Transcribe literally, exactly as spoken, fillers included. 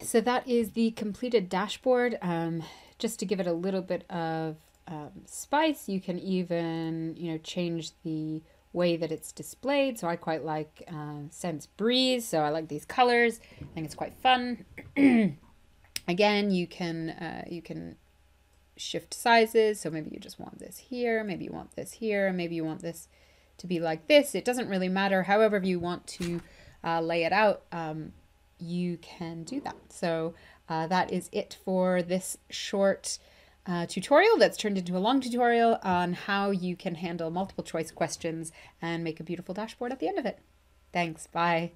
So that is the completed dashboard. Um, just to give it a little bit of um, spice, you can even you know change the way that it's displayed. So I quite like uh, Sense Breeze, so I like these colors. I think it's quite fun. Again, you can uh, you can shift sizes. So maybe you just want this here, maybe you want this here, maybe you want this to be like this. It doesn't really matter. However you want to uh, lay it out, um, you can do that. So uh, that is it for this short Uh, tutorial that's turned into a long tutorial on how you can handle multiple choice questions and make a beautiful dashboard at the end of it. Thanks, bye.